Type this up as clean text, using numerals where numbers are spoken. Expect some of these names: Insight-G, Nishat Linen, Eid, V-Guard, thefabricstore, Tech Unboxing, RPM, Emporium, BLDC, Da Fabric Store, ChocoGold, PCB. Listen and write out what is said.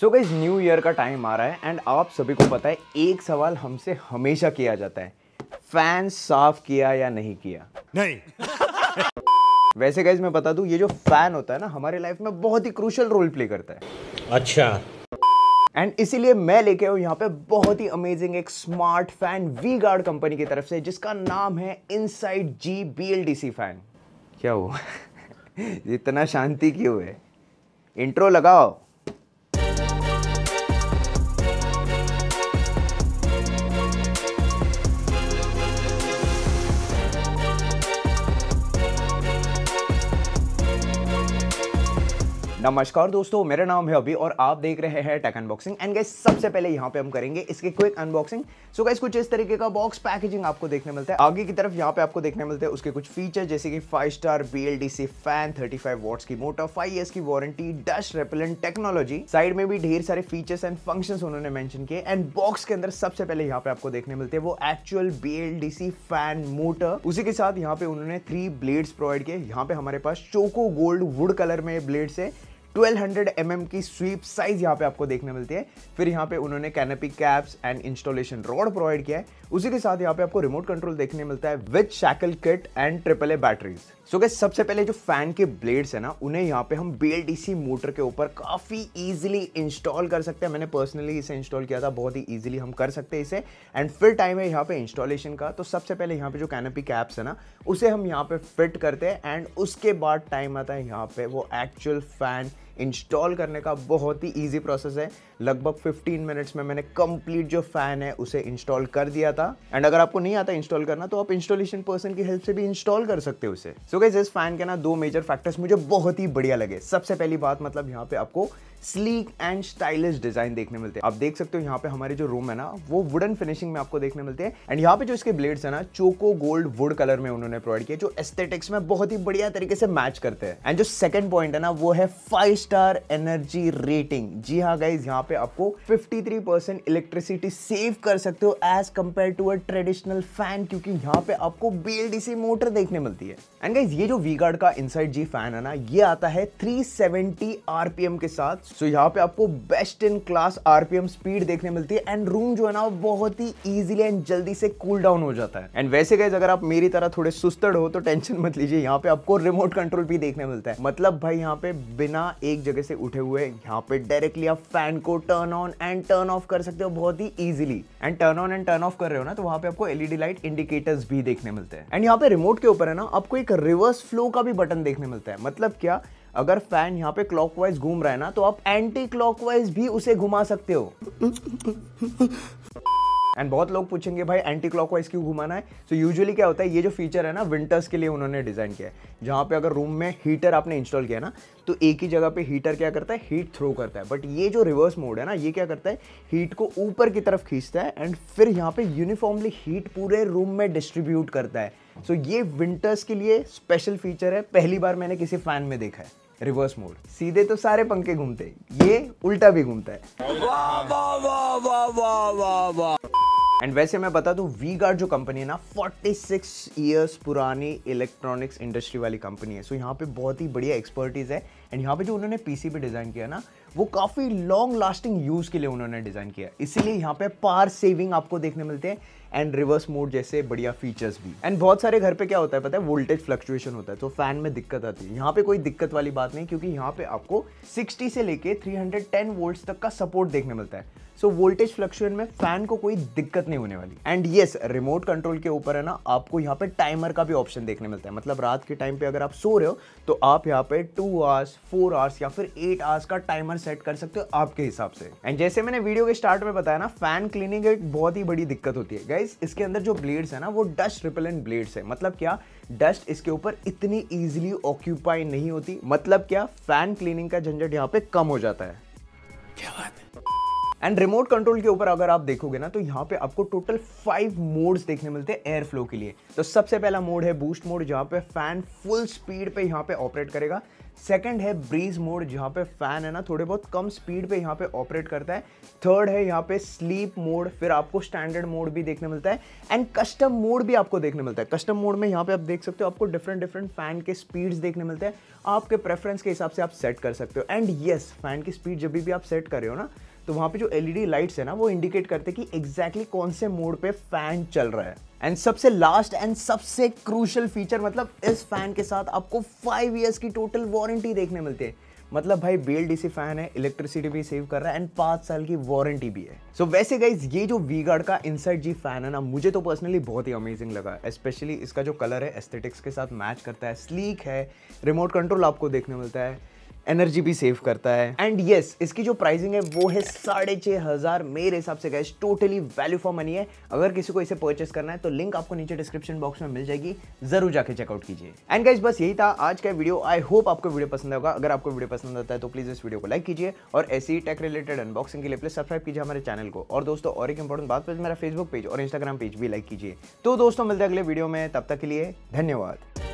सो guys new year का time आ रहा है एंड आप सभी को पता है एक सवाल हमसे हमेशा किया जाता है, फैन साफ किया या नहीं किया? नहीं। वैसे गाइस मैं बता दूं, ये जो फैन होता है ना हमारे लाइफ में बहुत ही क्रूशियल रोल प्ले करता है। अच्छा। एंड इसीलिए मैं लेके आऊँ यहाँ पे बहुत ही अमेजिंग एक स्मार्ट फैन V-Guard कंपनी की तरफ से, जिसका नाम है इनसाइट G BLDC फैन। क्या हुआ? इतना शांति क्यों है? इंट्रो लगाओ। नमस्कार दोस्तों, मेरा नाम है अभी और आप देख रहे हैं टेक अनबॉक्सिंग। एंड गाइस सबसे पहले यहाँ पे हम करेंगे इसके क्विक अनबॉक्सिंग। सो गाइस कुछ इस तरीके का बॉक्स पैकेजिंग आपको देखने मिलता है। आगे की तरफ यहाँ पे आपको देखने मिलते हैं उसके कुछ फीचर, जैसे कि 5 स्टार BLDC फैन, 35 वॉट्स की मोटर, 5 ईयर्स की warranty, dust repellent technology. Side में भी ढेर सारे फीचर्स एंड फंक्शंस उन्होंने मेंशन किए। एंड बॉक्स के अंदर सबसे पहले यहाँ पे आपको देखने मिलते हैं वो एक्चुअल BLDC फैन मोटर। उसी के साथ यहाँ पे उन्होंने 3 ब्लेड्स प्रोवाइड किए। यहाँ पे हमारे पास चोको गोल्ड वुड कलर में ब्लेड्स है। 1200 mm की स्वीप साइज यहाँ पे आपको देखने मिलती है। फिर यहाँ पे उन्होंने canopy caps and installation rod provide किया है। उसी के साथ यहाँ पे आपको रिमोट कंट्रोल देखने मिलता है with shackle kit and AAA batteries. So guys सबसे पहले जो फैन के ब्लेड्स है ना, उन्हें यहाँ पे हम BLDC मोटर के ऊपर काफी इजीली इंस्टॉल कर सकते हैं। मैंने पर्सनली इसे इंस्टॉल किया था, बहुत ही इजीली हम कर सकते हैं इसे। एंड फिर टाइम है यहाँ पे इंस्टॉलेशन का, तो सबसे पहले यहाँ पे जो कैनपी कैप्स है ना, उसे हम यहाँ पे फिट करते हैं। एंड उसके बाद टाइम आता है यहाँ पे वो एक्चुअल फैन इंस्टॉल करने का। बहुत ही इजी प्रोसेस है, लगभग 15 मिनट्स में मैंने कंप्लीट जो फैन है उसे इंस्टॉल कर दिया था। एंड अगर आपको नहीं आता इंस्टॉल करना, तो आप इंस्टॉलेशन पर्सन की हेल्प से भी इंस्टॉल कर सकते हो उसे। सो गाइस इस फैन के ना 2 मेजर फैक्टर्स मुझे बहुत ही बढ़िया लगे। सबसे पहली बात, मतलब यहाँ पे आपको स्लीक एंड स्टाइलिश डिजाइन देखने मिलते हैं। आप देख सकते हो यहाँ पे हमारे जो रूम है ना, वो वुडन फिनिशिंग में आपको देखने मिलते हैं। एंड यहाँ पे जो इसके ब्लेड्स है ना, चोको गोल्ड वुड कलर में उन्होंने प्रोवाइड किया, जो एस्थेटिक्स में बहुत ही बढ़िया तरीके से मैच करते हैं। एंड जो सेकंड पॉइंट है ना, वो है 5 स्टार एनर्जी रेटिंग। जी हाँ गाइज, यहाँ पे आपको 53% इलेक्ट्रिसिटी सेव कर सकते हो as compare to a traditional fan, क्योंकि यहाँ पे आपको BLDC मोटर देखने मिलती है। एंड गाइज ये जो V-Guard का इनसाइट G फैन है ना, ये आता है 370 RPM के साथ। सो यहाँ पे आपको best in class RPM speed देखने मिलती है। एंड रूम जो है ना, बहुत ही इजीली एंड जल्दी से कूल डाउन हो जाता है। एंड वैसे गाइज अगर आप मेरी तरह थोड़े सुस्तड़ हो तो टेंशन मत लीजिए, यहाँ पे आपको रिमोट कंट्रोल भी देखने मिलता है। मतलब भाई यहाँ पे बिना एक जगह से उठे हुए यहाँ पे डायरेक्टली आप फैन को turn on and turn off कर सकते हो बहुत ही easily. And turn on and turn off कर रहे हो ना, तो वहाँ पे आपको एलईडी लाइट इंडिकेटर्स भी देखने मिलते हैं। एंड यहाँ पे रिमोट के ऊपर है ना, आपको एक रिवर्स फ्लो का भी बटन देखने मिलता है। मतलब क्या, अगर फैन यहाँ पे क्लॉकवाइज घूम रहा है ना, तो आप एंटी क्लॉकवाइज भी उसे घुमा सकते हो। एंड बहुत लोग पूछेंगे भाई एंटी क्लॉकवाइज क्यों घुमाना है? सो यूजुअली क्या होता है, ये जो फीचर है ना विंटर्स के लिए उन्होंने डिज़ाइन किया है। जहाँ पे अगर रूम में हीटर आपने इंस्टॉल किया ना, तो एक ही जगह पे हीटर क्या करता है, हीट थ्रो करता है। बट ये जो रिवर्स मोड है ना, ये क्या करता है, हीट को ऊपर की तरफ खींचता है एंड फिर यहाँ पे यूनिफॉर्मली हीट पूरे रूम में डिस्ट्रीब्यूट करता है। सो ये विंटर्स के लिए स्पेशल फीचर है, पहली बार मैंने किसी फैन में देखा है। रिवर्स मोड, सीधे तो सारे पंखे घूमते, ये उल्टा भी घूमता है। वाह वाह वाह वाह वाह वाह वाह। एंड वैसे मैं बता दूं, V-Guard जो कंपनी है ना, 46 ईयर्स पुरानी इलेक्ट्रॉनिक्स इंडस्ट्री वाली कंपनी है। सो यहाँ पे बहुत ही बढ़िया एक्सपर्टीज़ है। एंड यहाँ पे जो उन्होंने PCB डिज़ाइन किया ना, वो काफ़ी लॉन्ग लास्टिंग यूज़ के लिए उन्होंने डिज़ाइन किया, इसीलिए यहाँ पे पावर सेविंग आपको देखने मिलते हैं एंड रिवर्स मोड जैसे बढ़िया फीचर्स भी। एंड बहुत सारे घर पे क्या होता है पता है, वोल्टेज फ्लक्चुएशन होता है, तो फैन में दिक्कत आती है। यहाँ पे कोई दिक्कत वाली बात नहीं, क्योंकि यहाँ पे आपको 60 से लेके 310 वोल्ट्स तक का सपोर्ट देखने मिलता है। सो वोल्टेज फ्लक्चुएशन में फैन को कोई दिक्कत नहीं होने वाली। एंड येस, रिमोट कंट्रोल के ऊपर है ना, आपको यहाँ पे टाइमर का भी ऑप्शन देखने मिलता है। मतलब रात के टाइम पे अगर आप सो रहे हो, तो आप यहाँ पे 2 आवर्स, 4 आवर्स या फिर 8 आवर्स का टाइमर सेट कर सकते हो आपके हिसाब से। एंड जैसे मैंने वीडियो के स्टार्ट में बताया ना, फैन क्लीनिंग एक बहुत ही बड़ी दिक्कत होती है। गाइस इसके अंदर जो ब्लेड्स है ना, वो डस्ट रिपेलेंट ब्लेड्स है। मतलब क्या, डस्ट इसके ऊपर इतनी ईजिली ऑक्यूपाई नहीं होती। मतलब क्या, फैन क्लीनिंग का झंझट यहाँ पे कम हो जाता है। क्या बात है। एंड रिमोट कंट्रोल के ऊपर अगर आप देखोगे ना तो यहाँ पे आपको टोटल 5 मोड्स देखने मिलते हैं एयर फ्लो के लिए। तो सबसे पहला मोड है बूस्ट मोड, जहाँ पे फैन फुल स्पीड पे यहाँ पे ऑपरेट करेगा। सेकंड है ब्रीज मोड, जहाँ पे फैन है ना थोड़े बहुत कम स्पीड पे यहाँ पे ऑपरेट करता है। थर्ड है यहाँ पे स्लीप मोड, फिर आपको स्टैंडर्ड मोड भी देखने मिलता है एंड कस्टम मोड भी आपको देखने मिलता है। कस्टम मोड में यहाँ पे आप देख सकते हो आपको डिफरेंट फैन के स्पीड्स देखने मिलते हैं, आपके प्रेफरेंस के हिसाब से आप सेट कर सकते हो। एंड यस, फैन की स्पीड जब भी आप सेट कर रहे हो ना तो वहाँ पे जो एलईडी लाइट्स है ना वो इंडिकेट करते हैं कि एग्जैक्टली कौन से मोड पे फैन चल रहा है। एंड सबसे लास्ट एंड सबसे क्रूशियल फीचर, मतलब इस फैन के साथ आपको 5 इयर्स की टोटल वारंटी देखने मिलती है। मतलब भाई BLDC फैन है, इलेक्ट्रिसिटी भी सेव कर रहा है एंड 5 साल की वारंटी भी है। सो वैसे गाइज ये जो V-Guard का Insight G फैन है ना मुझे तो पर्सनली बहुत ही अमेजिंग लगा। स्पेशली इसका जो कलर है एस्थेटिक्स के साथ मैच करता है, स्लीक है, रिमोट कंट्रोल आपको देखने मिलता है, एनर्जी भी सेव करता है। एंड यस, इसकी जो प्राइसिंग है वो है 6500। मेरे हिसाब से guys totally value for money है। अगर किसी को इसे परचेस करना है तो लिंक आपको नीचे डिस्क्रिप्शन बॉक्स में मिल जाएगी, जरूर जाके चेकआउट कीजिए। एंड गाइस बस यही था आज का वीडियो। आई होप आपको वीडियो पसंद होगा। अगर आपको वीडियो पसंद आता है तो प्लीज इस वीडियो को लाइक कीजिए और ऐसी ही टेक रिलेटेड अनबॉक्सिंग के लिए प्लीज सब्सक्राइब कीजिए हमारे चैनल को। और दोस्तों और एक इंपॉर्टेंट बात, प्लीज मेरा फेसबुक पेज और इंस्टाग्राम पेज भी लाइक कीजिए। तो दोस्तों मिलते हैं अगले वीडियो में, तब तक के लिए धन्यवाद।